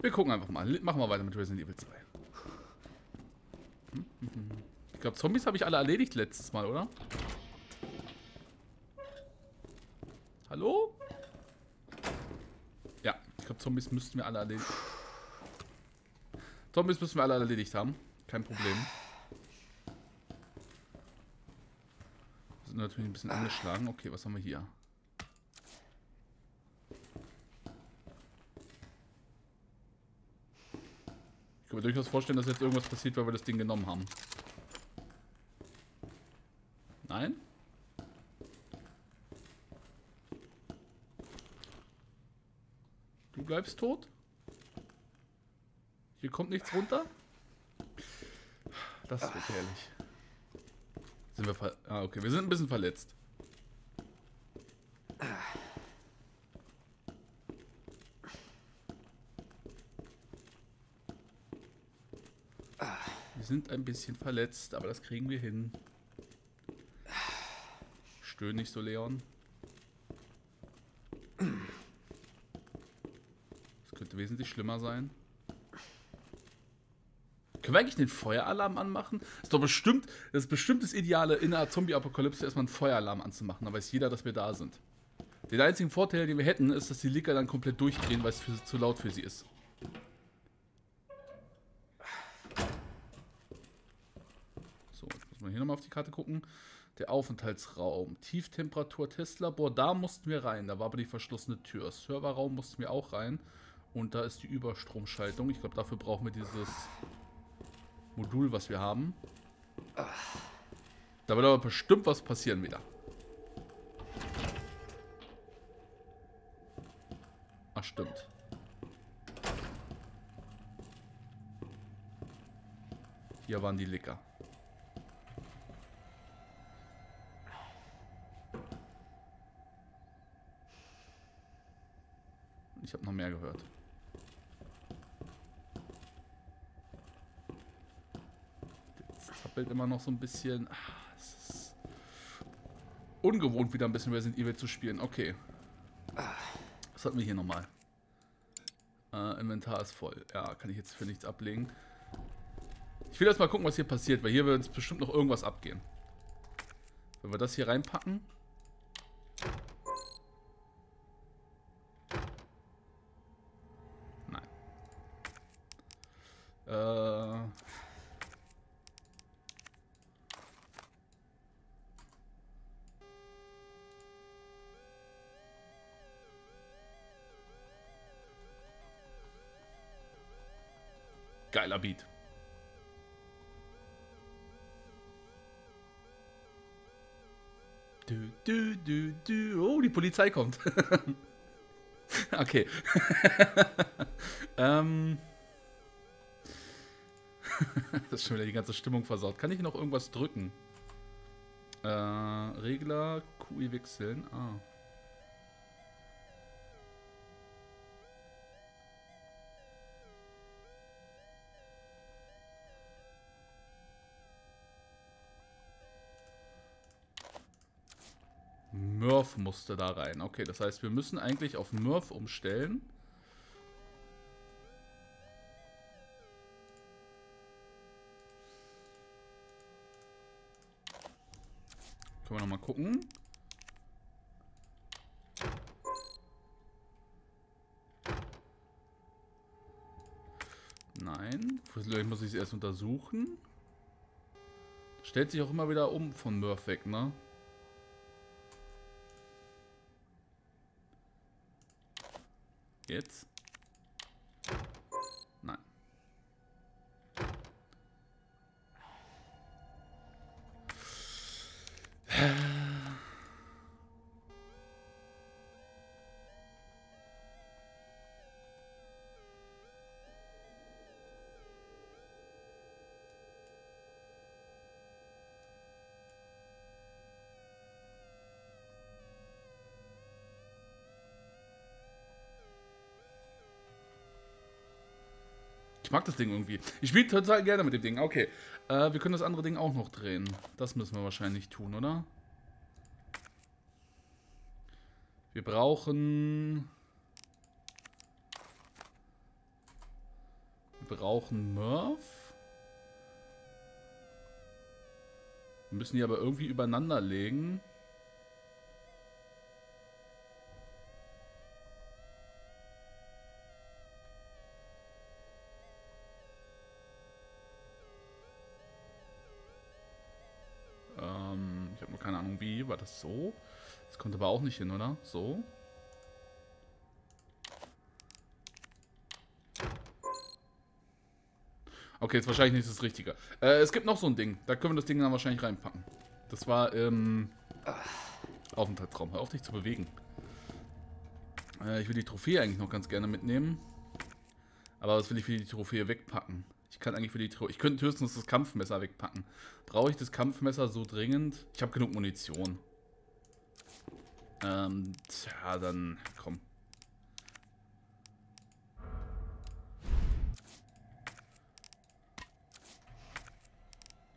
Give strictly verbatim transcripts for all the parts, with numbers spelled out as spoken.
Wir gucken einfach mal. Machen wir weiter mit Resident Evil zwei. Ich glaube, Zombies habe ich alle erledigt letztes Mal, oder? Hallo? Ja, ich glaube, Zombies müssten wir alle erledigt haben. Zombies müssen wir alle erledigt haben. Kein Problem. Wir sind natürlich ein bisschen angeschlagen. Okay, was haben wir hier? Ich kann mir durchaus vorstellen, dass jetzt irgendwas passiert, weil wir das Ding genommen haben. Nein? Du bleibst tot? Hier kommt nichts runter? Das ist gefährlich. Sind wir ver... Ah, okay. Wir sind ein bisschen verletzt. Wir sind ein bisschen verletzt, aber das kriegen wir hin. Stöhn nicht so, Leon. Das könnte wesentlich schlimmer sein. Können wir eigentlich den Feueralarm anmachen? Ist doch bestimmt, das ist bestimmt das Ideale in einer Zombie-Apokalypse, erstmal einen Feueralarm anzumachen. Da weiß jeder, dass wir da sind. Den einzigen Vorteil, den wir hätten, ist, dass die Licker dann komplett durchdrehen, weil es für, zu laut für sie ist. So, jetzt muss man hier nochmal auf die Karte gucken. Der Aufenthaltsraum. Tieftemperatur-Testlabor. Da mussten wir rein. Da war aber die verschlossene Tür. Serverraum mussten wir auch rein. Und da ist die Überstromschaltung. Ich glaube, dafür brauchen wir dieses Modul, was wir haben. Da wird aber bestimmt was passieren wieder. Ach, stimmt. Hier waren die Licker. Ich habe noch mehr gehört. Immer noch so ein bisschen. Ach, es ist ungewohnt, wieder ein bisschen Resident Evil zu spielen. Okay. Was hatten wir hier nochmal? Äh, Inventar ist voll. Ja, kann ich jetzt für nichts ablegen. Ich will erst mal gucken, was hier passiert, weil hier wird uns bestimmt noch irgendwas abgehen. Wenn wir das hier reinpacken. Nein. Äh. Geiler Beat. Du, du, du, du. Oh, die Polizei kommt. Okay. ähm. Das ist schon wieder die ganze Stimmung versaut. Kann ich noch irgendwas drücken? Äh, Regler, Q I wechseln. Ah. Murph musste da rein. Okay, das heißt, wir müssen eigentlich auf Murph umstellen. Können wir nochmal gucken. Nein. Vielleicht muss ich es erst untersuchen. Stellt sich auch immer wieder um von Murph weg, ne? Jetzt? Nein. Ich mag das Ding irgendwie. Ich spiele total gerne mit dem Ding. Okay. Äh, wir können das andere Ding auch noch drehen. Das müssen wir wahrscheinlich tun, oder? Wir brauchen... brauchen Murph. Wir müssen die aber irgendwie übereinander legen. Ähm, ich habe nur keine Ahnung wie. War das so? Das kommt aber auch nicht hin, oder? So. Okay, jetzt wahrscheinlich nicht das Richtige. Äh, es gibt noch so ein Ding. Da können wir das Ding dann wahrscheinlich reinpacken. Das war im ähm, Aufenthaltsraum. Hör auf, dich zu bewegen. Äh, ich will die Trophäe eigentlich noch ganz gerne mitnehmen. Aber was will ich für die Trophäe wegpacken? Ich kann eigentlich für die Trophäe... Ich könnte höchstens das Kampfmesser wegpacken. Brauche ich das Kampfmesser so dringend? Ich habe genug Munition. Ähm, tja, dann... Komm.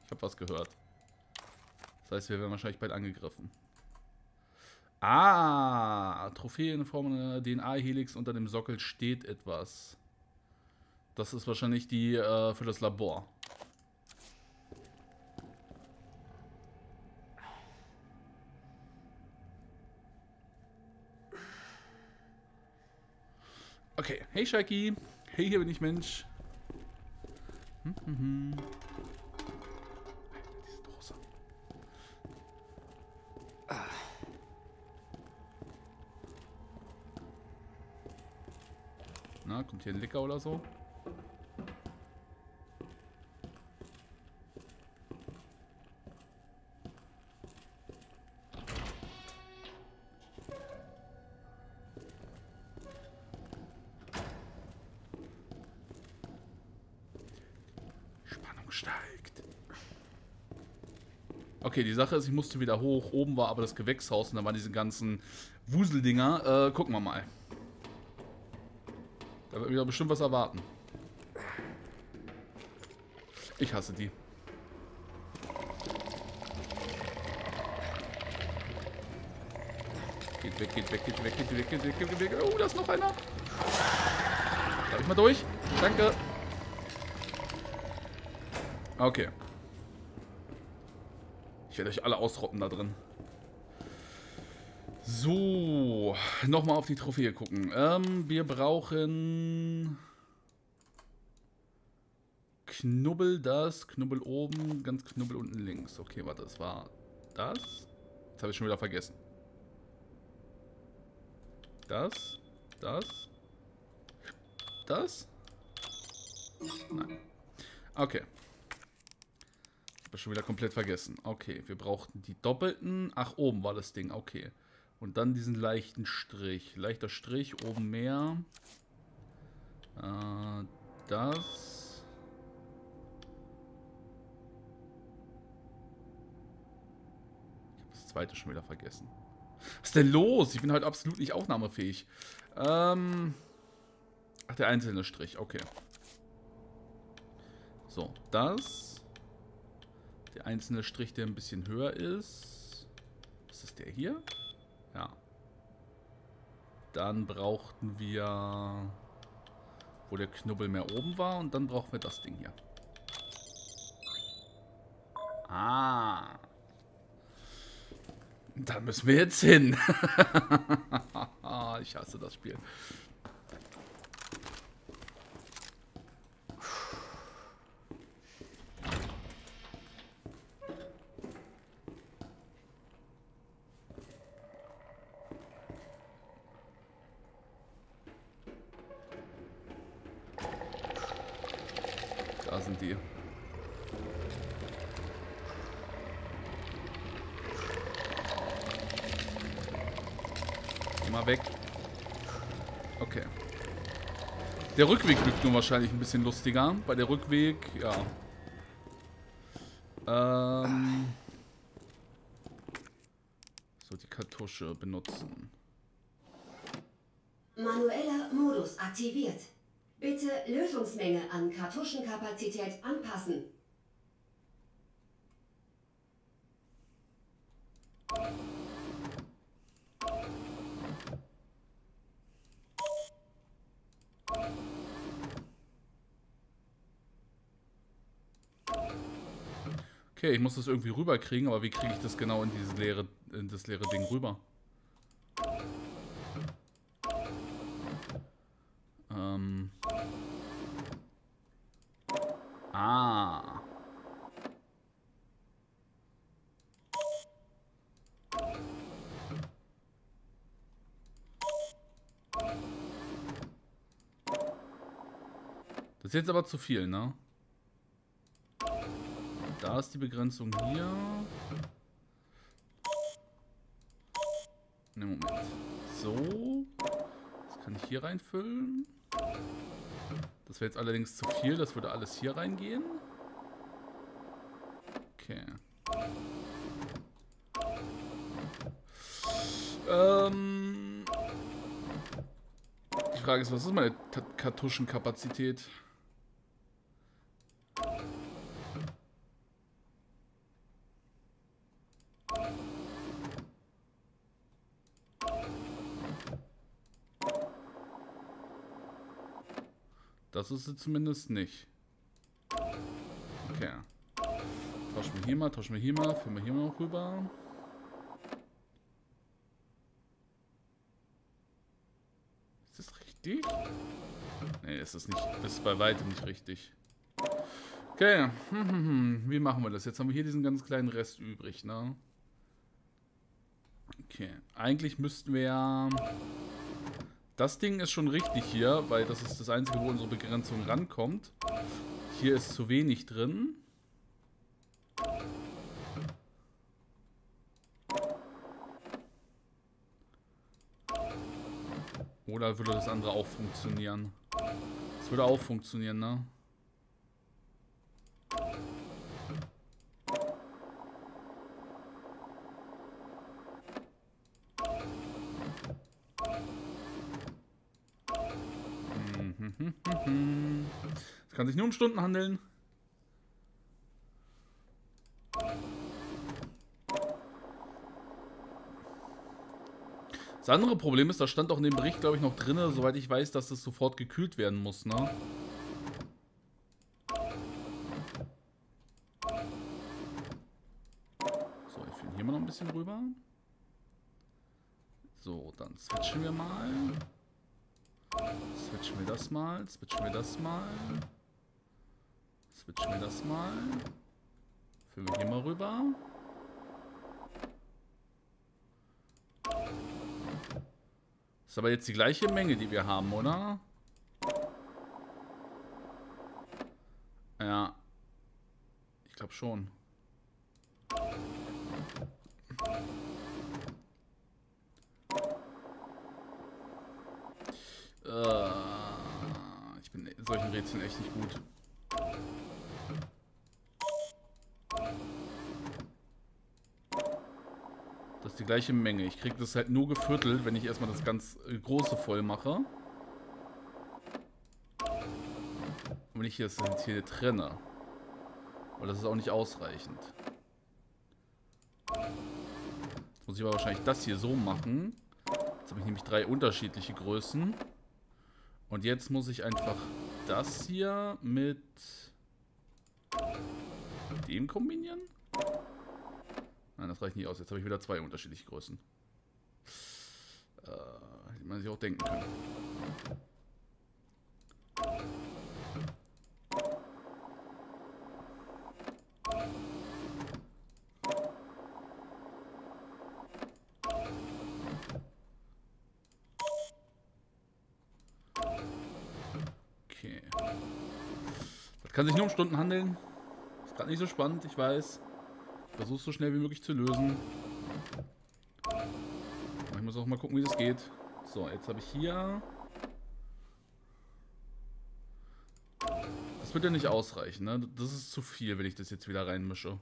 Ich habe was gehört. Das heißt, wir werden wahrscheinlich bald angegriffen. Ah, Trophäe in Form einer D N A-Helix, unter dem Sockel steht etwas. Das ist wahrscheinlich die äh, für das Labor. Okay, hey Shaki. Hey, hier bin ich, Mensch. Hm, hm, hm. Na, kommt hier ein Licker oder so? Spannung steigt. Okay, die Sache ist, ich musste wieder hoch. Oben war aber das Gewächshaus und da waren diese ganzen Wuseldinger. Äh, gucken wir mal. Da wird wieder bestimmt was erwarten. Ich hasse die. Geht weg, geht weg, geht weg, geht weg, geht weg, geht weg. Oh, da ist noch einer. Darf ich mal durch? Danke. Okay. Ich werde euch alle ausrotten da drin. So, nochmal auf die Trophäe gucken. Ähm, wir brauchen Knubbel das, Knubbel oben, ganz Knubbel unten links. Okay, warte, das war das. Das habe ich schon wieder vergessen. Das, das, das. Nein. Okay. Ich habe schon wieder komplett vergessen. Okay, wir brauchten die doppelten. Ach, oben war das Ding, okay. Und dann diesen leichten Strich. Leichter Strich, oben mehr. Äh, das. Ich habe das zweite schon wieder vergessen. Was ist denn los? Ich bin halt absolut nicht aufnahmefähig. Ähm. Ach, der einzelne Strich, okay. So, das. Der einzelne Strich, der ein bisschen höher ist. Was ist der hier? Ja. Dann brauchten wir, wo der Knubbel mehr oben war, und dann brauchen wir das Ding hier. Ah. Da müssen wir jetzt hin. Ich hasse das Spiel. Der Rückweg wirkt nun wahrscheinlich ein bisschen lustiger. Bei der Rückweg, ja. Ähm. So, die Kartusche benutzen. Manueller Modus aktiviert. Bitte Lösungsmenge an Kartuschenkapazität anpassen. Okay, ich muss das irgendwie rüberkriegen, aber wie kriege ich das genau in dieses leere, in das leere Ding rüber? Ähm. Ah. Das ist jetzt aber zu viel, ne? Da ist die Begrenzung hier. Ne, Moment. So. Das kann ich hier reinfüllen. Das wäre jetzt allerdings zu viel. Das würde alles hier reingehen. Okay. Ähm. Die Frage ist, was ist meine Kartuschenkapazität? Das ist sie zumindest nicht. Okay. Tauschen wir hier mal, tauschen wir hier mal, führen wir hier mal rüber. Ist das richtig? Nee, ist das nicht. Das ist bei weitem nicht richtig. Okay. Hm, hm, hm. Wie machen wir das? Jetzt haben wir hier diesen ganz kleinen Rest übrig, ne? Okay. Eigentlich müssten wir ja... Das Ding ist schon richtig hier, weil das ist das Einzige, wo unsere Begrenzung rankommt. Hier ist zu wenig drin. Oder würde das andere auch funktionieren? Das würde auch funktionieren, ne? Es kann sich nur um Stunden handeln. Das andere Problem ist, da stand auch in dem Bericht, glaube ich, noch drin, soweit ich weiß, dass es sofort gekühlt werden muss, ne? So, ich führe hier mal noch ein bisschen rüber. So, dann switchen wir mal. Switchen wir das mal, switchen wir das mal, switchen wir das mal, führen wir hier mal rüber. Ist aber jetzt die gleiche Menge, die wir haben, oder? Ja, ich glaube schon. Ich bin in solchen Rätseln echt nicht gut. Das ist die gleiche Menge. Ich kriege das halt nur geviertelt, wenn ich erstmal das ganz große voll mache. Und wenn ich das jetzt hier trenne. Weil das ist auch nicht ausreichend. Jetzt muss ich aber wahrscheinlich das hier so machen. Jetzt habe ich nämlich drei unterschiedliche Größen. Und jetzt muss ich einfach das hier mit dem kombinieren? Nein, das reicht nicht aus. Jetzt habe ich wieder zwei unterschiedliche Größen. Äh, die man sich auch denken kann. Kann sich nur um Stunden handeln. Ist gerade nicht so spannend, ich weiß. Ich versuche es so schnell wie möglich zu lösen. Aber ich muss auch mal gucken, wie das geht. So, jetzt habe ich hier... Das wird ja nicht ausreichen, ne? Das ist zu viel, wenn ich das jetzt wieder reinmische.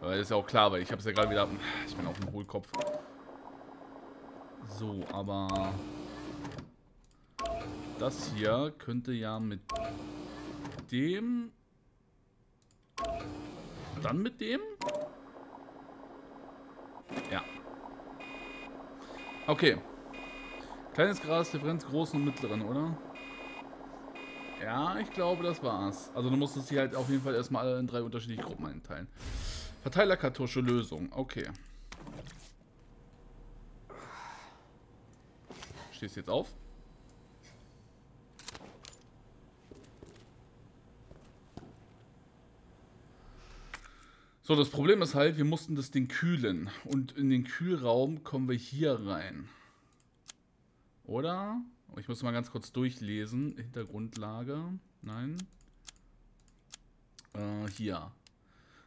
Aber das ist ja auch klar, weil ich habe es ja gerade wieder... Ich bin auch ein Hohlkopf. So, aber... Das hier könnte ja mit... dem. Dann mit dem? Ja. Okay. Kleines Gras, Differenz großen und mittleren, oder? Ja, ich glaube, das war's. Also du musstest sie halt auf jeden Fall erstmal alle in drei unterschiedliche Gruppen einteilen. Verteilerkartusche Lösung. Okay. Stehst jetzt auf? So, das Problem ist halt, wir mussten das Ding kühlen. Und in den Kühlraum kommen wir hier rein. Oder? Ich muss mal ganz kurz durchlesen. Hintergrundlage. Nein. Äh, hier.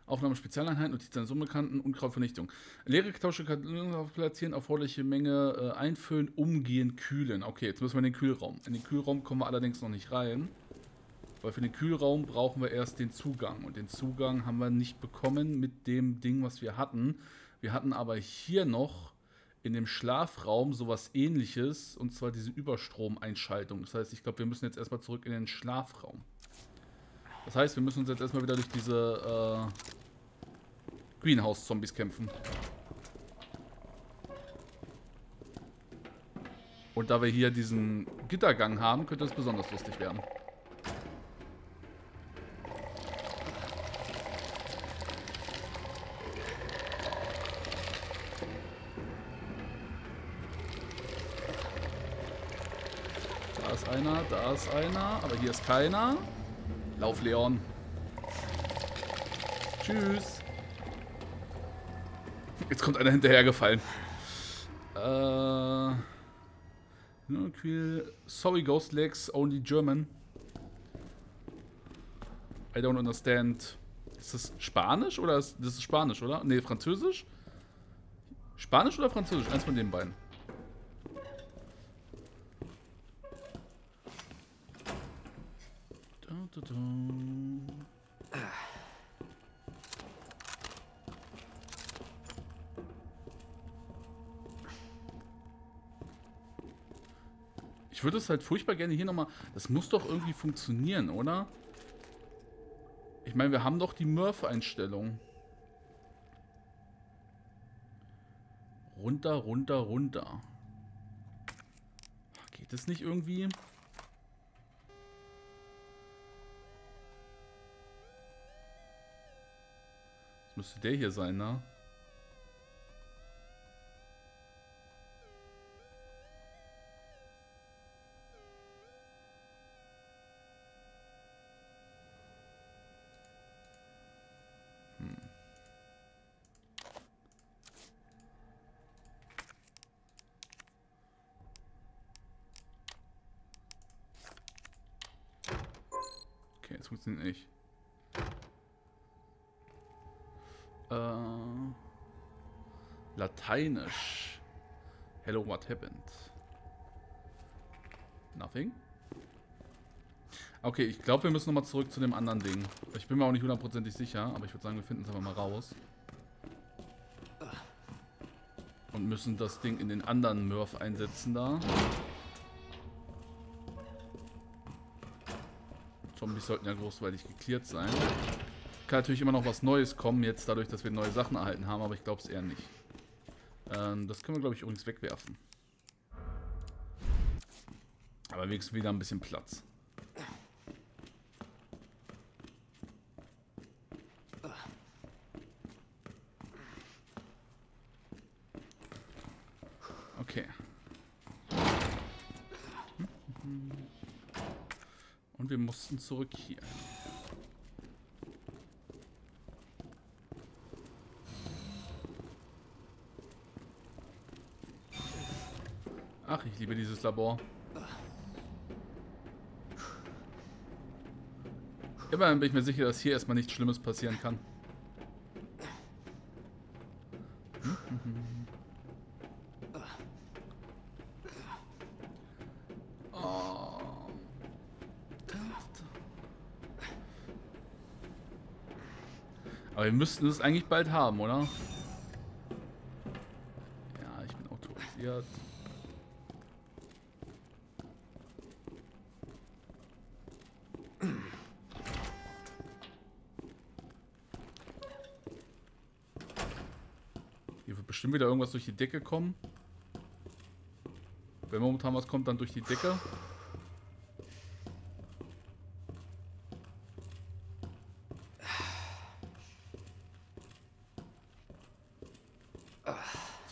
Aufnahme Spezialeinheit, Notiz eines Unbekannten, Unkrautvernichtung. Leere Kartusche platzieren, erforderliche Menge äh, einfüllen, umgehend kühlen. Okay, jetzt müssen wir in den Kühlraum. In den Kühlraum kommen wir allerdings noch nicht rein. Weil für den Kühlraum brauchen wir erst den Zugang. Und den Zugang haben wir nicht bekommen mit dem Ding, was wir hatten. Wir hatten aber hier noch in dem Schlafraum sowas Ähnliches. Und zwar diese Überstromeinschaltung. Das heißt, ich glaube, wir müssen jetzt erstmal zurück in den Schlafraum. Das heißt, wir müssen uns jetzt erstmal wieder durch diese äh, Greenhouse-Zombies kämpfen. Und da wir hier diesen Gittergang haben, könnte es besonders lustig werden. Da ist einer, da ist einer, aber hier ist keiner. Lauf, Leon. Tschüss. Jetzt kommt einer hinterhergefallen. Äh. Sorry, Ghost Legs, only German. I don't understand. Ist das Spanisch oder ist das ist Spanisch, oder? Ne, Französisch? Spanisch oder Französisch? Eins von den beiden. Ich würde es halt furchtbar gerne hier nochmal... Das muss doch irgendwie funktionieren, oder? Ich meine, wir haben doch die Murph-Einstellung. Runter, runter, runter. Geht es nicht irgendwie... Müsste der hier sein, ne? Hm. Okay, jetzt funktioniert nicht. Uh, Lateinisch. Hello, what happened? Nothing? Okay, ich glaube, wir müssen nochmal zurück zu dem anderen Ding. Ich bin mir auch nicht hundertprozentig sicher, aber ich würde sagen, wir finden es einfach mal raus. Und müssen das Ding in den anderen Murph einsetzen da. Zombies sollten ja großweilig geklärt sein. Kann natürlich immer noch was Neues kommen, jetzt dadurch, dass wir neue Sachen erhalten haben, aber ich glaube es eher nicht. Ähm, das können wir, glaube ich, übrigens wegwerfen. Aber wenigstens wieder ein bisschen Platz. Okay. Und wir mussten zurück hier. Ach, ich liebe dieses Labor. Immerhin bin ich mir sicher, dass hier erstmal nichts Schlimmes passieren kann. Oh. Aber wir müssten es eigentlich bald haben, oder? Ja, ich bin autorisiert. Wieder irgendwas durch die Decke kommen. Wenn momentan was kommt, dann durch die Decke.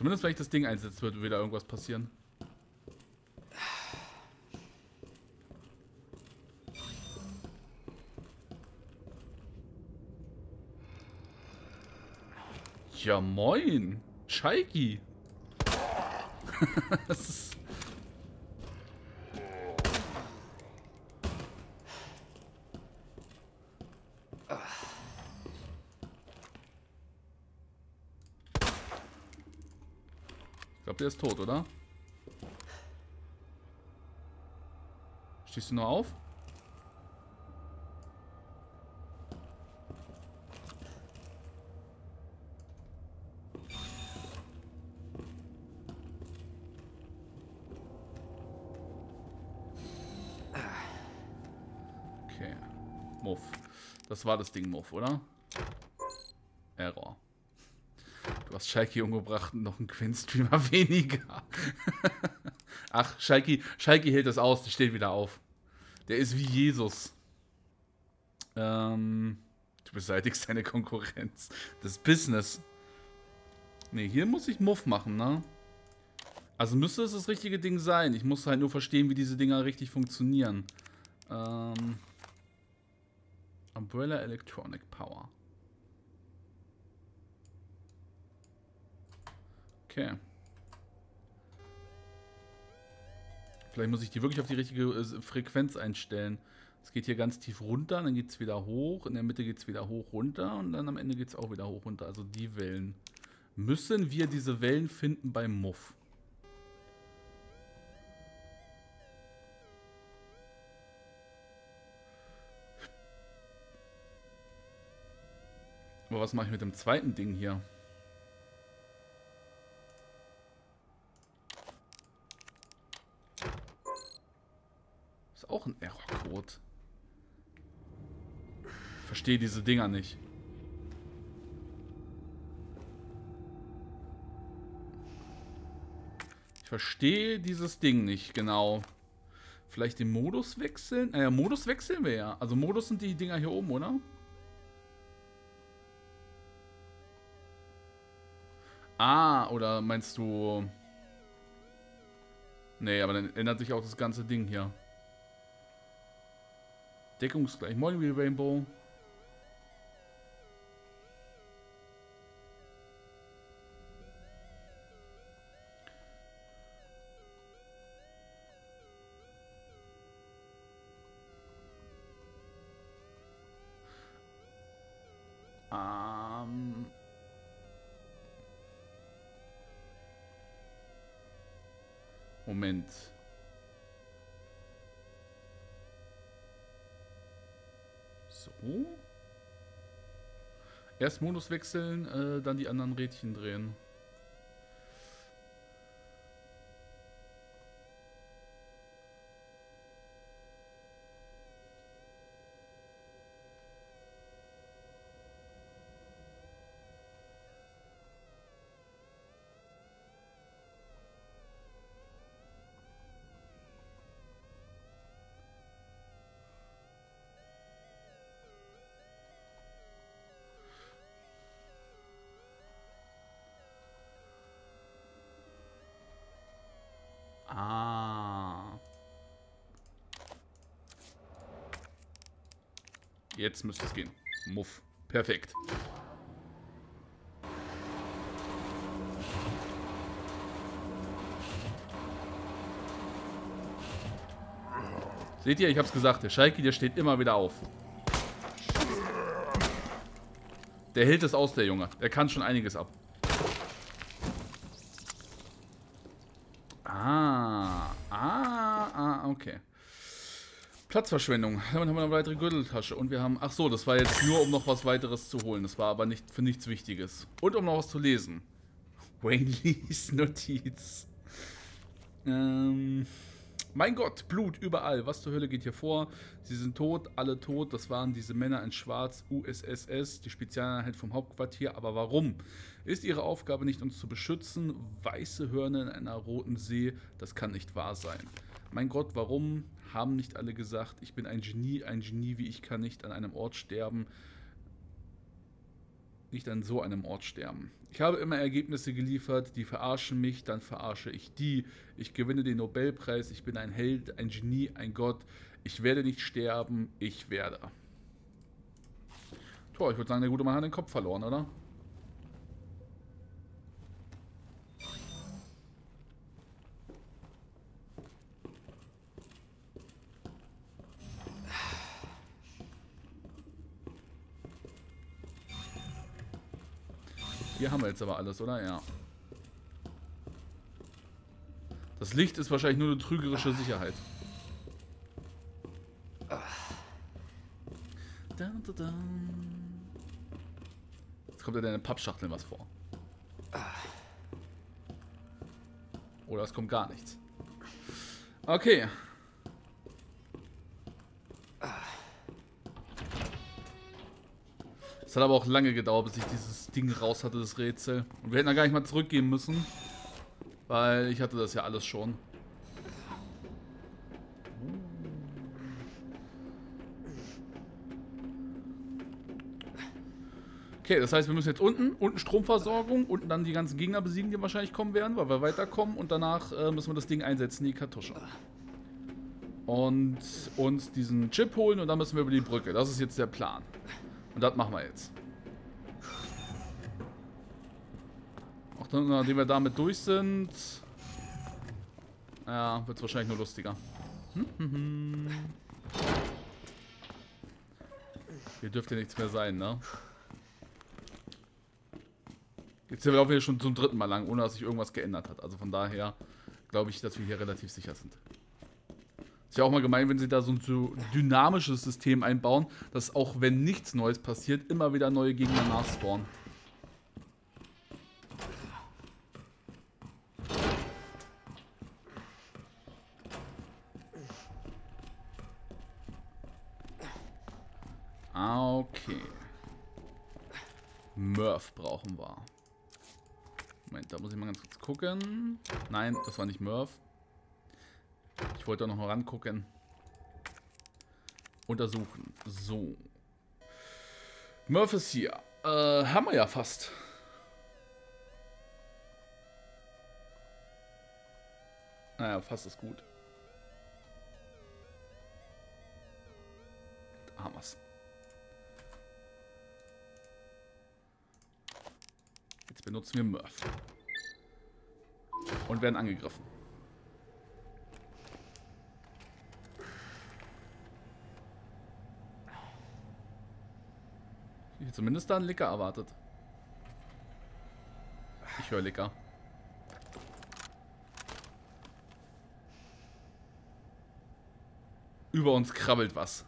Zumindest wenn ich das Ding einsetze, wird wieder irgendwas passieren. Ja moin, Scheiki. Das ist der ist tot, oder? Stehst du nur auf? Okay. Muff. Das war das Ding Muff, oder? Error. Du hast Shaiki umgebracht und noch einen Quinn-Streamer weniger. Ach, Shaiki, Shaiki hält das aus, der steht wieder auf. Der ist wie Jesus. Ähm, du beseitigst deine Konkurrenz. Das Business. Ne, hier muss ich Muff machen, ne? Also müsste es das richtige Ding sein. Ich muss halt nur verstehen, wie diese Dinger richtig funktionieren. Ähm, Umbrella Electronic Power. Okay. Vielleicht muss ich die wirklich auf die richtige äh, Frequenz einstellen. Es geht hier ganz tief runter, dann geht es wieder hoch, in der Mitte geht es wieder hoch, runter und dann am Ende geht es auch wieder hoch, runter. Also die Wellen. Müssen wir diese Wellen finden beim Muff? Aber was mache ich mit dem zweiten Ding hier? Auch ein Errorcode. Verstehe diese Dinger nicht. Ich verstehe dieses Ding nicht, genau. Vielleicht den Modus wechseln? Naja, äh, Modus wechseln wir ja. Also Modus sind die Dinger hier oben, oder? Ah, oder meinst du... Nee, aber dann ändert sich auch das ganze Ding hier. Deckungsgleich. Moin, wie Rainbow. Ähm. Moment. So. Erst Modus wechseln, äh, dann die anderen Rädchen drehen. Jetzt müsste es gehen. Muff. Perfekt. Seht ihr, ich hab's gesagt, der Scheiki, der steht immer wieder auf. Der hält es aus, der Junge. Der kann schon einiges ab. Ah. Ah, ah, okay. Platzverschwendung. Damit haben wir eine weitere Gürteltasche und wir haben... Ach so, das war jetzt nur, um noch was weiteres zu holen. Das war aber nicht für nichts Wichtiges. Und um noch was zu lesen. Wayne Lees Notiz. Ähm, mein Gott, Blut überall. Was zur Hölle geht hier vor? Sie sind tot, alle tot. Das waren diese Männer in Schwarz, U S S S, die Spezialeinheit vom Hauptquartier. Aber warum? Ist ihre Aufgabe nicht, uns zu beschützen? Weiße Hörner in einer roten See. Das kann nicht wahr sein. Mein Gott, warum? Haben nicht alle gesagt, ich bin ein Genie, ein Genie wie ich kann nicht an einem Ort sterben. nicht an so einem Ort sterben. Ich habe immer Ergebnisse geliefert, die verarschen mich, dann verarsche ich die. Ich gewinne den Nobelpreis, ich bin ein Held, ein Genie, ein Gott. Ich werde nicht sterben, ich werde. Tja, ich würde sagen, der gute Mann hat den Kopf verloren, oder? Hier haben wir jetzt aber alles, oder? Ja. Das Licht ist wahrscheinlich nur eine trügerische Sicherheit. Jetzt kommt ja deine Pappschachteln was vor. Oder es kommt gar nichts. Okay. Es hat aber auch lange gedauert, bis ich dieses Ding raus hatte, das Rätsel. Und wir hätten da gar nicht mal zurückgehen müssen. Weil ich hatte das ja alles schon. Okay, das heißt, wir müssen jetzt unten, unten Stromversorgung, unten dann die ganzen Gegner besiegen, die wahrscheinlich kommen werden, weil wir weiterkommen. Und danach äh, müssen wir das Ding einsetzen, die Kartusche. Und uns diesen Chip holen und dann müssen wir über die Brücke. Das ist jetzt der Plan. Und das machen wir jetzt. Auch dann, nachdem wir damit durch sind. Ja, wird es wahrscheinlich nur lustiger. Hm, hm, hm. Hier dürfte nichts mehr sein, ne? Jetzt sind wir auch wieder schon zum dritten Mal lang, ohne dass sich irgendwas geändert hat. Also von daher glaube ich, dass wir hier relativ sicher sind. Ist ja auch mal gemein, wenn sie da so ein so dynamisches System einbauen, dass auch wenn nichts Neues passiert, immer wieder neue Gegner nachspawnen. Okay. Murph brauchen wir. Moment, da muss ich mal ganz kurz gucken. Nein, das war nicht Murph. Ich wollte da noch mal rangucken. Untersuchen. So. Murph ist hier. Äh, haben wir ja fast. Naja, fast ist gut. Da haben wir's. Jetzt benutzen wir Murph. Und werden angegriffen. Zumindest da ein Licker erwartet. Ich höre Licker. Über uns krabbelt was.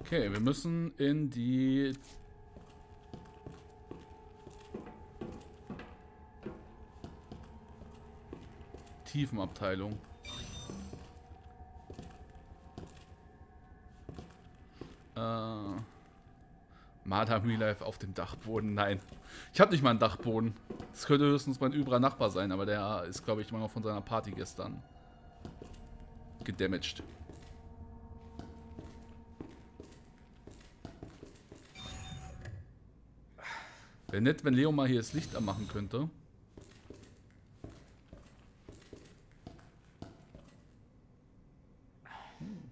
Okay, wir müssen in die... Tiefenabteilung. Äh... Madame Relife auf dem Dachboden. Nein. Ich habe nicht mal einen Dachboden. Das könnte höchstens mein übler Nachbar sein, aber der ist, glaube ich, mal noch von seiner Party gestern gedamaged. Wäre nett, wenn Leo mal hier das Licht anmachen könnte. Hm.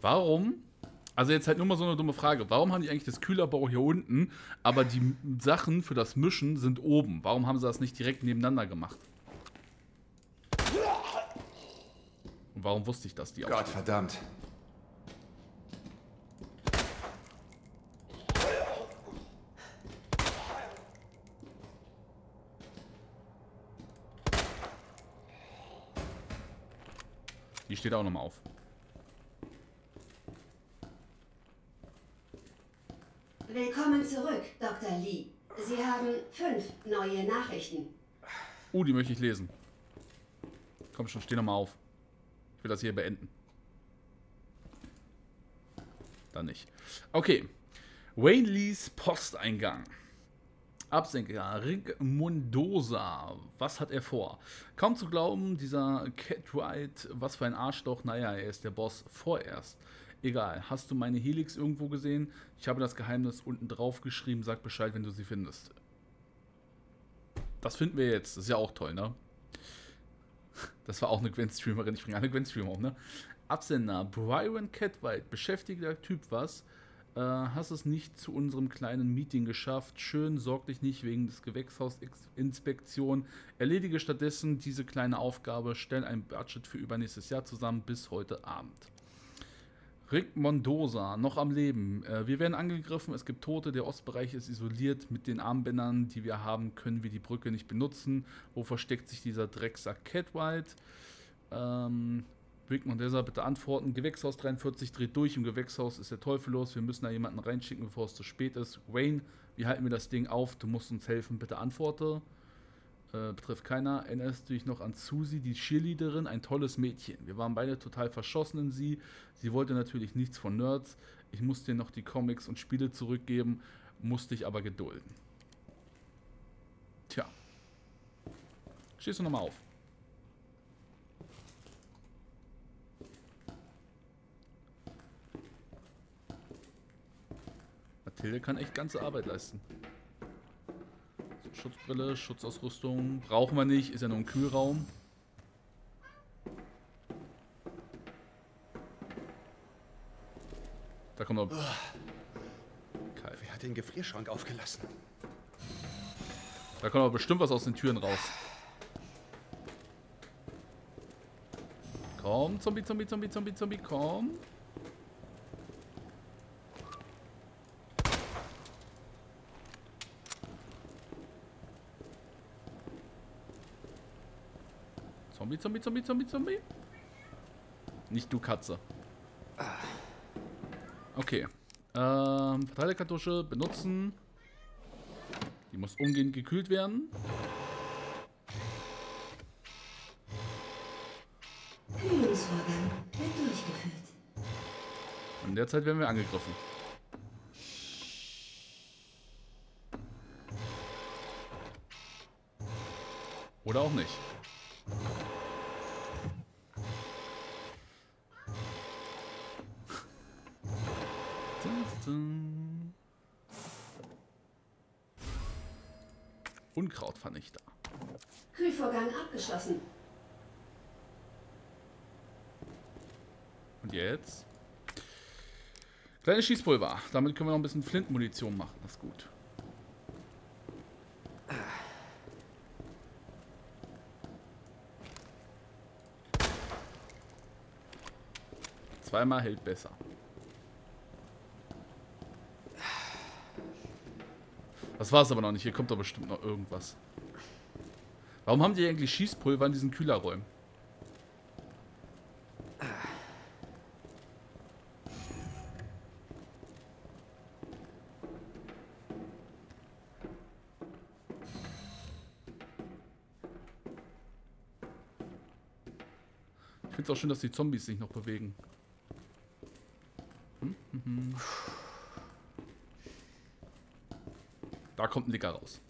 Warum? Also jetzt halt nur mal so eine dumme Frage. Warum haben die eigentlich das Kühlerbau hier unten, aber die Sachen für das Mischen sind oben? Warum haben sie das nicht direkt nebeneinander gemacht? Und warum wusste ich, dass die auch... Gott verdammt. Die steht auch nochmal auf. Willkommen zurück, Doktor Lee. Sie haben fünf neue Nachrichten. Uh, die möchte ich lesen. Komm schon, steh nochmal auf. Ich will das hier beenden. Dann nicht. Okay. Wayne Lees Posteingang. Absenker Rick Mendoza. Was hat er vor? Kaum zu glauben, dieser Cartwright, was für ein Arschloch. Naja, er ist der Boss vorerst. Egal, hast du meine Helix irgendwo gesehen? Ich habe das Geheimnis unten drauf geschrieben. Sag Bescheid, wenn du sie findest. Das finden wir jetzt. Das ist ja auch toll, ne? Das war auch eine Gwen-Streamerin. Ich bringe alle Gwen-Streamer auf, ne? Absender, Brian Cartwright. Beschäftigter Typ, was? Äh, hast es nicht zu unserem kleinen Meeting geschafft. Schön, sorg dich nicht wegen des Gewächshausinspektion. Erledige stattdessen diese kleine Aufgabe. Stell ein Budget für übernächstes Jahr zusammen bis heute Abend. Rick Mendoza, noch am Leben. Wir werden angegriffen, es gibt Tote, der Ostbereich ist isoliert. Mit den Armbändern, die wir haben, können wir die Brücke nicht benutzen. Wo versteckt sich dieser Drecksack Cartwright? Ähm, Rick Mendoza, bitte antworten. Gewächshaus dreiundvierzig dreht durch, im Gewächshaus ist der Teufel los. Wir müssen da jemanden reinschicken, bevor es zu spät ist. Wayne, wie halten wir das Ding auf? Du musst uns helfen, bitte antworte. Äh, betrifft keiner. Erinnerst du dich noch an Susi, die Cheerleaderin? Ein tolles Mädchen. Wir waren beide total verschossen in sie. Sie wollte natürlich nichts von Nerds. Ich musste dir noch die Comics und Spiele zurückgeben, musste ich aber gedulden. Tja. Stehst du nochmal auf. Mathilde kann echt ganze Arbeit leisten. Schutzbrille, Schutzausrüstung. Brauchen wir nicht, ist ja nur ein Kühlraum. Da kommt noch. Kalt. Wer hat den Gefrierschrank aufgelassen? Da kommt aber bestimmt was aus den Türen raus. Komm, Zombie, Zombie, Zombie, Zombie, Zombie, komm. Zombie, Zombie, Zombie, Zombie, Zombie. Nicht du, Katze. Okay. Ähm, Verteilerkartusche benutzen. Die muss umgehend gekühlt werden. Kühlungsvorgang wird durchgeführt. In der Zeit werden wir angegriffen. Oder auch nicht. Unkrautvernichter. Kühlvorgang abgeschlossen. Und jetzt? Kleines Schießpulver. Damit können wir noch ein bisschen Flintmunition machen. Das ist gut. Zweimal hält besser. Das war's aber noch nicht. Hier kommt doch bestimmt noch irgendwas. Warum haben die eigentlich Schießpulver in diesen Kühlerräumen? Ich finde es auch schön, dass die Zombies sich noch bewegen. Hm, hm, hm. Da kommt ein Licker raus.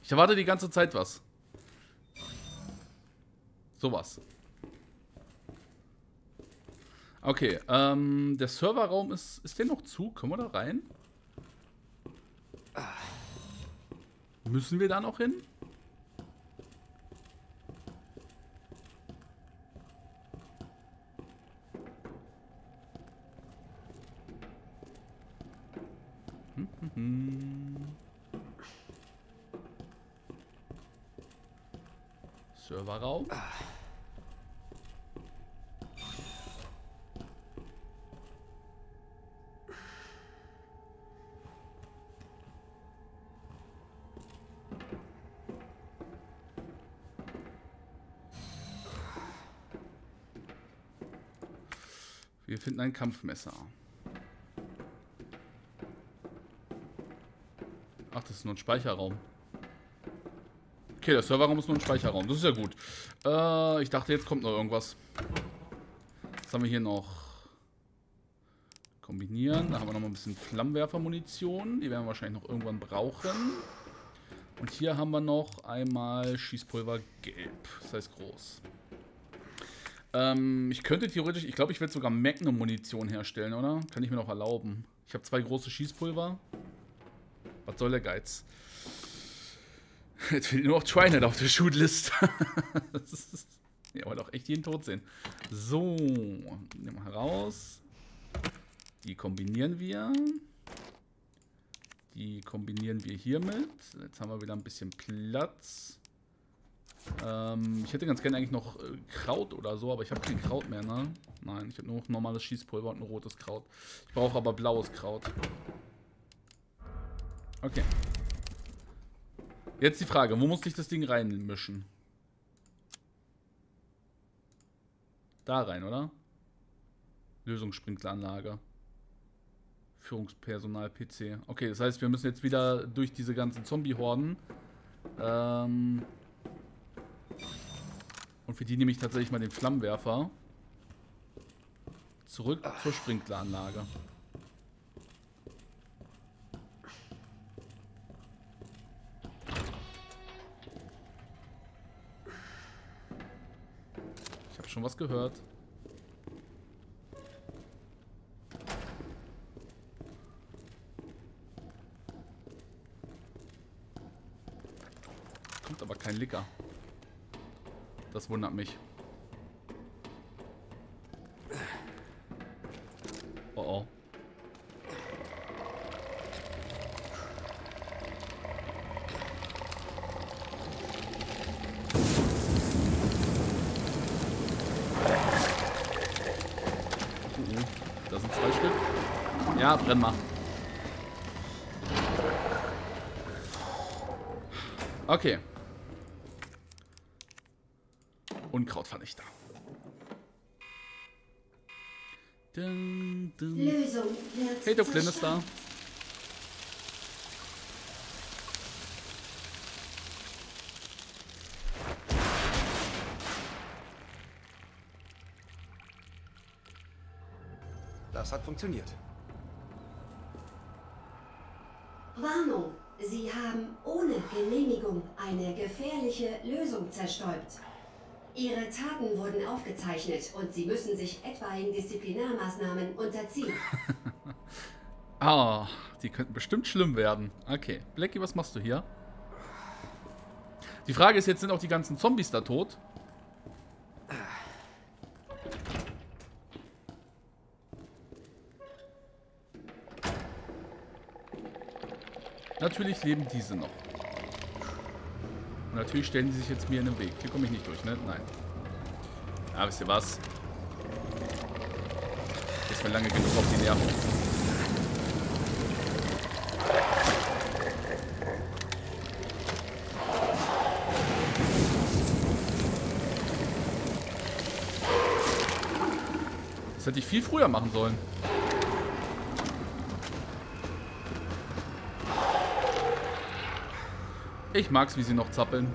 Ich erwarte die ganze Zeit was. Sowas. Okay, ähm, der Serverraum ist. Ist der noch zu? Können wir da rein? Müssen wir da noch hin? Serverraum. Wir finden ein Kampfmesser. Ach, das ist nur ein Speicherraum. Okay, der Serverraum ist nur ein Speicherraum. Das ist ja gut. Äh, ich dachte, jetzt kommt noch irgendwas. Was haben wir hier noch? Kombinieren. Da haben wir noch mal ein bisschen Flammenwerfermunition. Die werden wir wahrscheinlich noch irgendwann brauchen. Und hier haben wir noch einmal Schießpulver gelb. Das heißt groß. Ähm, ich könnte theoretisch, ich glaube, ich werde sogar Magnum-Munition herstellen, oder? Kann ich mir noch erlauben. Ich habe zwei große Schießpulver. Was soll der Geiz? Jetzt fehlt nur noch Trinet auf der Shootlist. Das ist, ja, wollte auch echt jeden Tod sehen. So, nehmen wir heraus. Die kombinieren wir. Die kombinieren wir hiermit. Jetzt haben wir wieder ein bisschen Platz. Ähm, ich hätte ganz gerne eigentlich noch äh, Kraut oder so, aber ich habe kein Kraut mehr, ne? Nein, ich habe nur noch normales Schießpulver und ein rotes Kraut. Ich brauche aber blaues Kraut. Okay. Jetzt die Frage, wo muss ich das Ding reinmischen? Da rein, oder? Lösungssprinkleranlage. Führungspersonal P C. Okay, das heißt, wir müssen jetzt wieder durch diese ganzen Zombie-Horden. Ähm Und für die nehme ich tatsächlich mal den Flammenwerfer. Zurück zur Sprinkleranlage. Ich habe schon was gehört. Kommt aber kein Licker. Das wundert mich. Oh oh. Uh-uh. Da sind zwei Stück. Ja, brenn mal. Okay. Unkrautvernichter. Dun, dun. Lösung wird hey, du kleines da. Das hat funktioniert. Warnung, Sie haben ohne Genehmigung eine gefährliche Lösung zerstäubt. Ihre Taten wurden aufgezeichnet und Sie müssen sich etwaigen Disziplinarmaßnahmen unterziehen. Ah, die könnten bestimmt schlimm werden. Okay, Blackie, was machst du hier? Die Frage ist jetzt, sind auch die ganzen Zombies da tot? Natürlich leben diese noch. Natürlich stellen die sich jetzt mir in den Weg. Hier komme ich nicht durch, ne? Nein. Ja, wisst ihr was? Ist mir lange genug auf die Nerven. Das hätte ich viel früher machen sollen. Ich mag's, wie sie noch zappeln.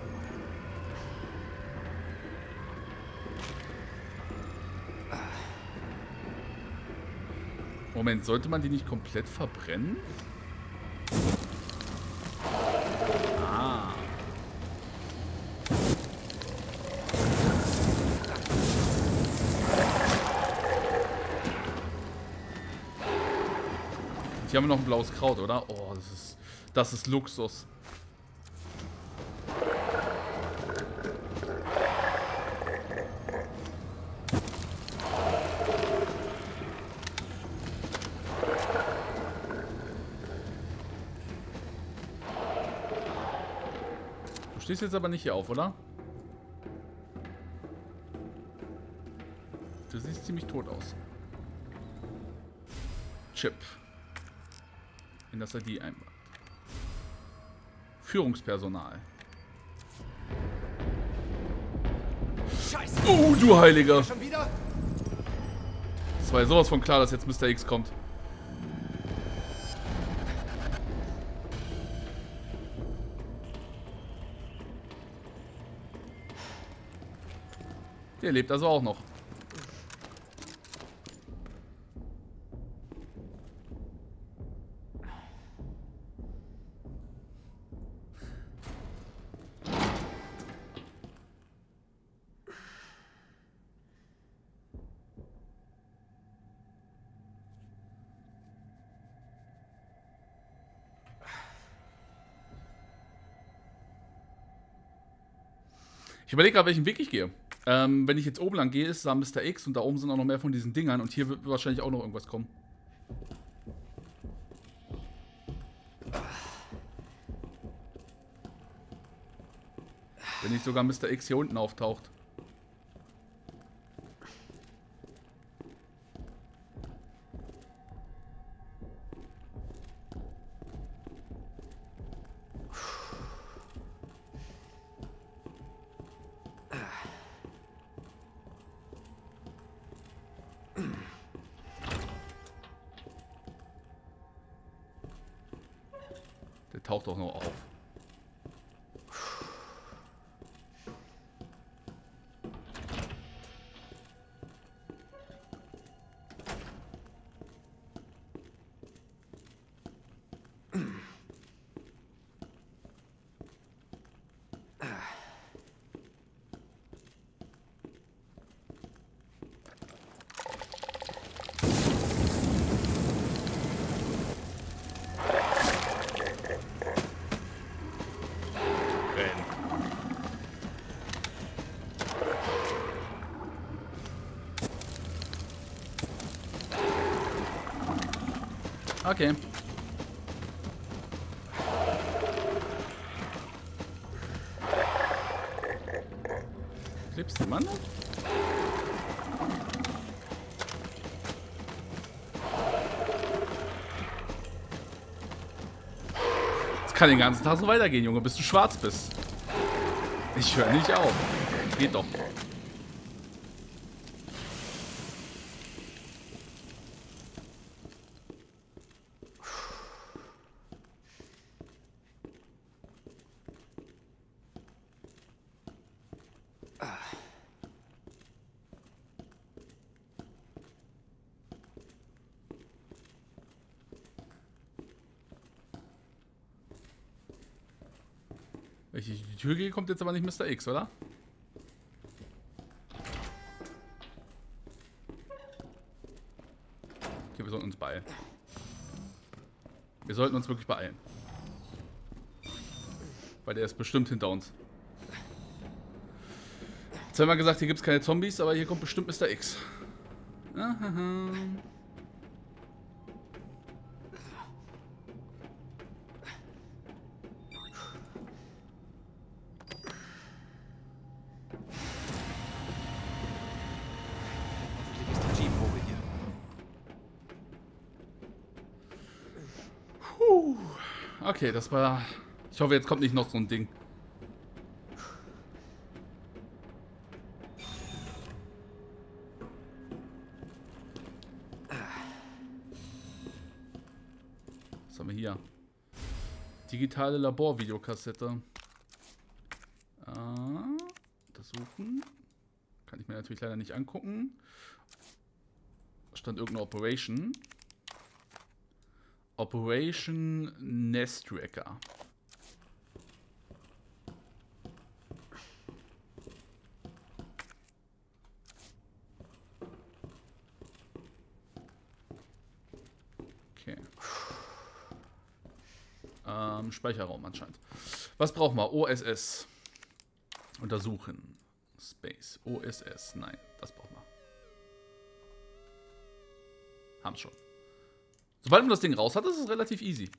Moment, sollte man die nicht komplett verbrennen? Ah. Hier haben wir noch ein blaues Kraut, oder? Oh, das ist, das ist Luxus. Stehst jetzt aber nicht hier auf, oder? Du siehst ziemlich tot aus. Chip. In das I D einbaut. Führungspersonal. Scheiße. Oh, du Heiliger! Schon wieder? Das war ja sowas von klar, dass jetzt Mister X kommt. Der lebt also auch noch. Ich überlege gerade, welchen Weg ich gehe. Ähm, wenn ich jetzt oben lang gehe, ist da Mister X und da oben sind auch noch mehr von diesen Dingern und hier wird wahrscheinlich auch noch irgendwas kommen. Wenn nicht sogar Mister X hier unten auftaucht. Taucht doch noch auf. Okay. Klebst du Mann? Das kann den ganzen Tag so weitergehen, Junge, bis du schwarz bist. Ich höre nicht auf. Geht doch. Wenn ich die Tür gehe, kommt jetzt aber nicht Mister X, oder? Okay, wir sollten uns beeilen. Wir sollten uns wirklich beeilen. Weil der ist bestimmt hinter uns. Jetzt haben wir gesagt, hier gibt es keine Zombies, aber hier kommt bestimmt Mister X. Aha. Okay, das war... Ich hoffe, jetzt kommt nicht noch so ein Ding. Was haben wir hier? Digitale Laborvideokassette. Ah, untersuchen. Kann ich mir natürlich leider nicht angucken. Da stand irgendeine Operation. Operation Nest Tracker. Okay. Ähm, Speicherraum anscheinend. Was brauchen wir? O S S. Untersuchen. Space. O S S. Nein, das brauchen wir. Haben's schon. Sobald man das Ding raus hat, ist es relativ easy.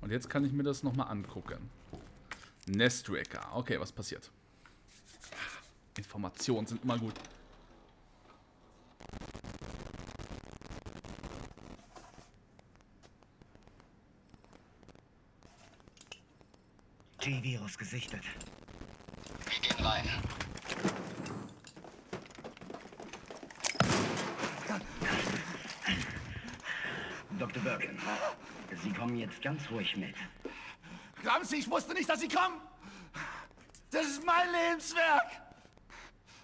Und jetzt kann ich mir das nochmal angucken. Nest Tracker. Okay, was passiert? Informationen sind immer gut. G-Virus gesichtet. sein. Doktor Birkin, Sie kommen jetzt ganz ruhig mit. Glauben Sie, ich wusste nicht, dass Sie kommen. Das ist mein Lebenswerk.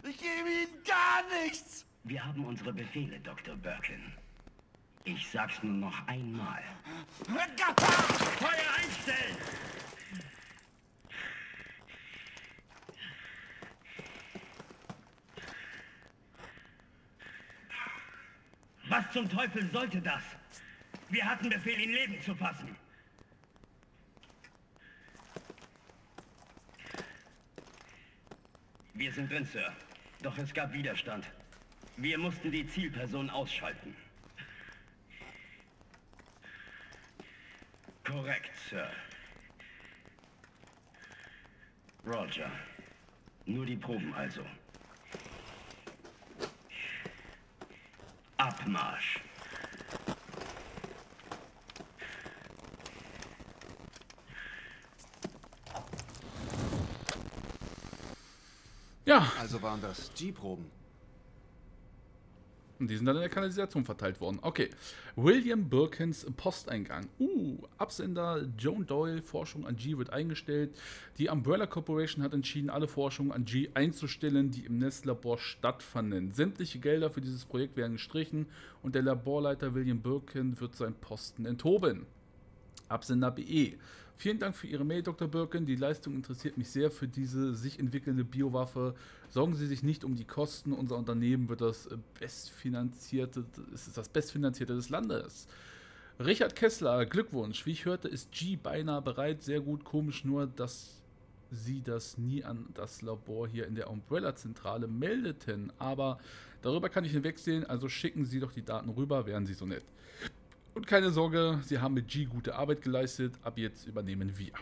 Ich gebe Ihnen gar nichts. Wir haben unsere Befehle, Doktor Birkin. Ich sag's nur noch einmal. Feuer einstellen! Was zum Teufel sollte das? Wir hatten Befehl, ihn Leben zu fassen. Wir sind drin, Sir. Doch es gab Widerstand. Wir mussten die Zielperson ausschalten. Korrekt, Sir. Roger. Nur die Proben also. Abmarsch. Ja. Also waren das G-Proben. Und die sind dann in der Kanalisation verteilt worden. Okay. William Birkins Posteingang. Uh, Absender Joan Doyle, Forschung an G wird eingestellt. Die Umbrella Corporation hat entschieden, alle Forschungen an G einzustellen, die im Nestlabor stattfanden. Sämtliche Gelder für dieses Projekt werden gestrichen und der Laborleiter William Birkin wird seinen Posten enthoben. Absender B E. Vielen Dank für Ihre Mail, Doktor Birkin. Die Leistung interessiert mich sehr für diese sich entwickelnde Biowaffe. Sorgen Sie sich nicht um die Kosten. Unser Unternehmen wird das bestfinanzierte, es ist das bestfinanzierte des Landes. Richard Kessler, Glückwunsch. Wie ich hörte, ist G beinahe bereit. Sehr gut, komisch nur, dass Sie das nie an das Labor hier in der Umbrella-Zentrale meldeten. Aber darüber kann ich hinwegsehen. Also schicken Sie doch die Daten rüber, wären Sie so nett. Und keine Sorge, Sie haben mit G gute Arbeit geleistet, ab jetzt übernehmen wir.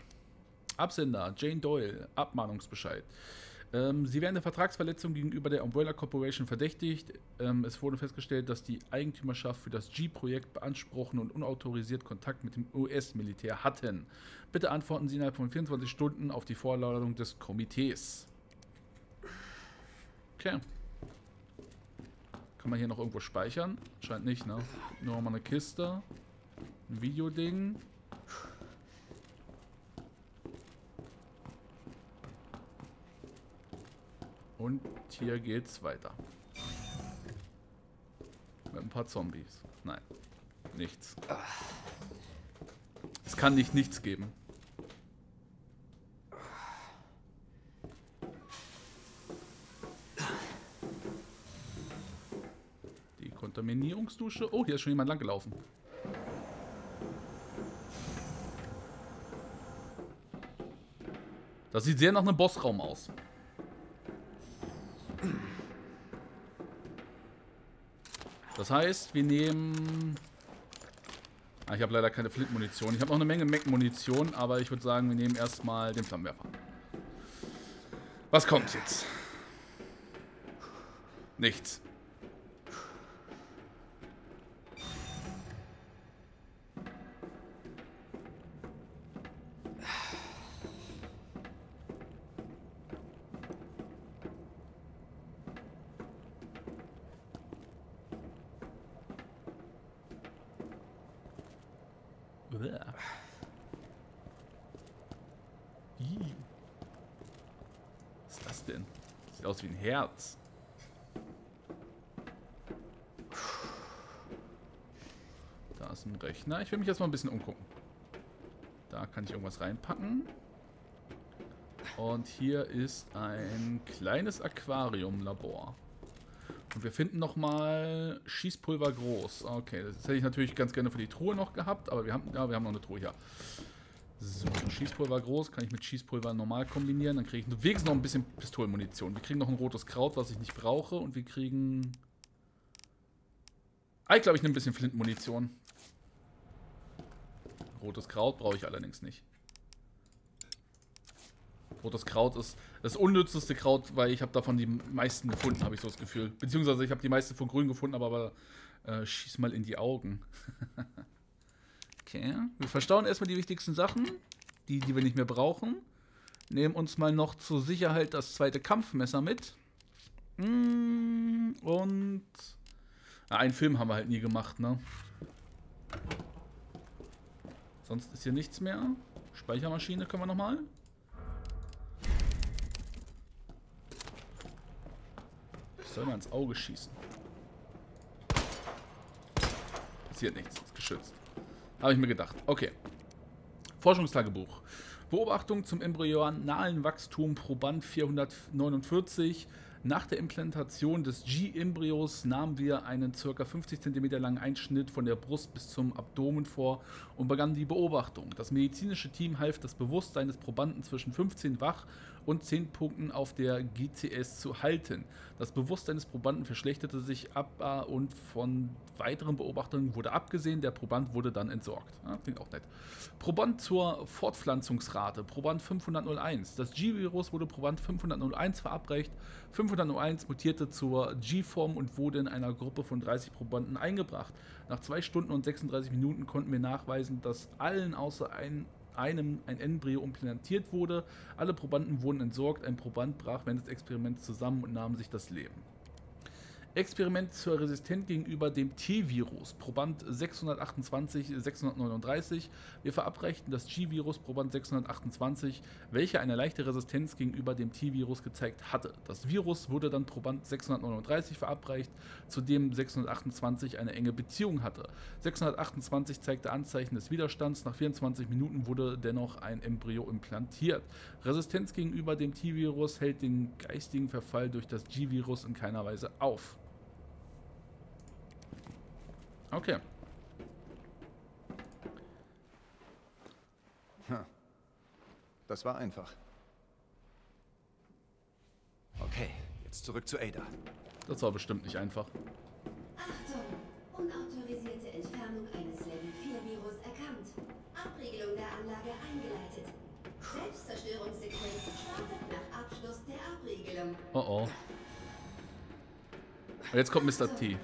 Absender, Jane Doyle, Abmahnungsbescheid. Ähm, Sie werden der Vertragsverletzung gegenüber der Umbrella Corporation verdächtigt. Ähm, es wurde festgestellt, dass die Eigentümerschaft für das G-Projekt beanspruchten und unautorisiert Kontakt mit dem U S-Militär hatten. Bitte antworten Sie innerhalb von vierundzwanzig Stunden auf die Vorladung des Komitees. Okay. Kann man hier noch irgendwo speichern? Scheint nicht, ne? Nur mal eine Kiste. Ein Videoding. Und hier geht's weiter. Mit ein paar Zombies. Nein. Nichts. Es kann nicht nichts geben. Kontaminierungsdusche. Oh, hier ist schon jemand lang gelaufen. Das sieht sehr nach einem Bossraum aus. Das heißt, wir nehmen... Ah, ich habe leider keine Flintmunition. Ich habe noch eine Menge Mac-Munition, aber ich würde sagen, wir nehmen erstmal den Flammenwerfer. Was kommt jetzt? Nichts. Was ist das denn? Sieht aus wie ein Herz. Da ist ein Rechner. Ich will mich erstmal ein bisschen umgucken. Da kann ich irgendwas reinpacken. Und hier ist ein kleines Aquariumlabor. Und wir finden nochmal Schießpulver groß. Okay, das hätte ich natürlich ganz gerne für die Truhe noch gehabt, aber wir haben, ja, wir haben noch eine Truhe hier. So, Schießpulver groß, kann ich mit Schießpulver normal kombinieren. Dann kriege ich wenigstens noch ein bisschen Pistolenmunition. Wir kriegen noch ein rotes Kraut, was ich nicht brauche. Und wir kriegen... Ah, ich glaube, ich nehme ein bisschen Flintmunition. Rotes Kraut brauche ich allerdings nicht. Rotes Kraut ist das unnützeste Kraut, weil ich habe davon die meisten gefunden, habe ich so das Gefühl. Beziehungsweise ich habe die meisten von grün gefunden, aber, aber äh, schieß mal in die Augen. Okay, wir verstauen erstmal die wichtigsten Sachen, die, die wir nicht mehr brauchen. Nehmen uns mal noch zur Sicherheit das zweite Kampfmesser mit. Und... Ah, einen Film haben wir halt nie gemacht, ne? Sonst ist hier nichts mehr. Speichermaschine können wir nochmal. Ich soll mal ins Auge schießen. Passiert nichts, ist geschützt. Habe ich mir gedacht. Okay. Forschungstagebuch. Beobachtung zum embryonalen Wachstum Proband vierhundertneunundvierzig. Nach der Implantation des G-Embryos nahmen wir einen ca. fünfzig Zentimeter langen Einschnitt von der Brust bis zum Abdomen vor und begannen die Beobachtung. Das medizinische Team half, das Bewusstsein des Probanden zwischen fünfzehn Wach und zehn Punkten auf der G C S zu halten. Das Bewusstsein des Probanden verschlechterte sich ab und von weiteren Beobachtungen wurde abgesehen. Der Proband wurde dann entsorgt. Ja, klingt auch nett. Proband zur Fortpflanzungsrate. Proband fünfhunderteins. Das G-Virus wurde Proband fünfhunderteins verabreicht. fünfhunderteins mutierte zur G-Form und wurde in einer Gruppe von dreißig Probanden eingebracht. Nach zwei Stunden und sechsunddreißig Minuten konnten wir nachweisen, dass allen außer einem einem ein Embryo implantiert wurde. Alle Probanden wurden entsorgt. Ein Proband brach während des Experiments zusammen und nahm sich das Leben. Experiment zur Resistenz gegenüber dem T-Virus. Proband sechshundertachtundzwanzig, sechshundertneununddreißig. Wir verabreichten das G-Virus Proband sechshundertachtundzwanzig, welcher eine leichte Resistenz gegenüber dem T-Virus gezeigt hatte. Das Virus wurde dann Proband sechshundertneununddreißig verabreicht, zu dem sechshundertachtundzwanzig eine enge Beziehung hatte. sechshundertachtundzwanzig zeigte Anzeichen des Widerstands. Nach vierundzwanzig Minuten wurde dennoch ein Embryo implantiert. Resistenz gegenüber dem T-Virus hält den geistigen Verfall durch das G-Virus in keiner Weise auf. Okay. Das war einfach. Okay, jetzt zurück zu Ada. Das war bestimmt nicht einfach. Achtung! Unautorisierte Entfernung eines Level vier Virus erkannt. Abriegelung der Anlage eingeleitet. Selbstzerstörungssequenz startet nach Abschluss der Abriegelung. Oh oh. Und jetzt kommt Mister T.